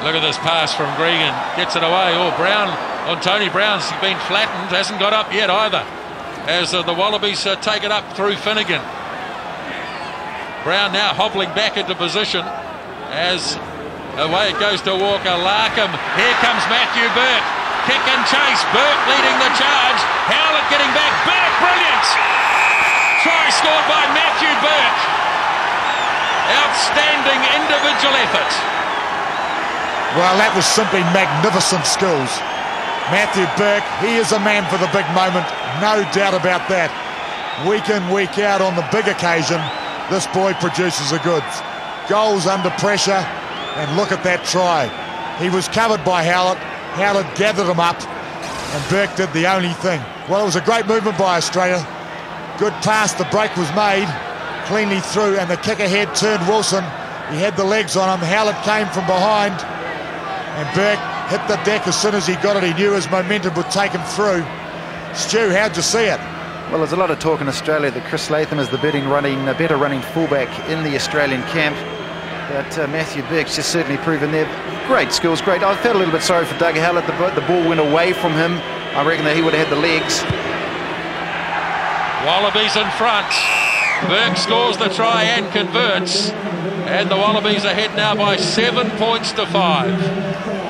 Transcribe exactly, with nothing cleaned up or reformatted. Look at this pass from Gregan. Gets it away. Oh, Brown on Tony Brown's been flattened. Hasn't got up yet either. As uh, the Wallabies uh, take it up through Finnegan. Brown now hobbling back into position. As away it goes to Walker Larkham. Here comes Matthew Burke. Kick and chase. Burke leading the charge. Hallett getting back. Burke, brilliant! Try scored by Matthew Burke. Outstanding individual effort. Well, that was simply magnificent skills. Matthew Burke, he is a man for the big moment, no doubt about that. Week in, week out on the big occasion, this boy produces the goods. Goals under pressure, and look at that try. He was covered by Hallett. Hallett gathered him up, and Burke did the only thing. Well, it was a great movement by Australia. Good pass, the break was made, cleanly through, and the kick ahead turned Wilson. He had the legs on him. Hallett came from behind. And Burke hit the deck as soon as he got it. He knew his momentum would take him through. Stu, how'd you see it? Well, there's a lot of talk in Australia that Chris Latham is the betting running, the better running fullback in the Australian camp. But uh, Matthew Burke's just certainly proven there. Great skills, great. I felt a little bit sorry for Doug Hallett. The, the ball went away from him. I reckon that he would have had the legs. Wallabies in front. Burke scores the try and converts. And the Wallabies are ahead now by seven points to five.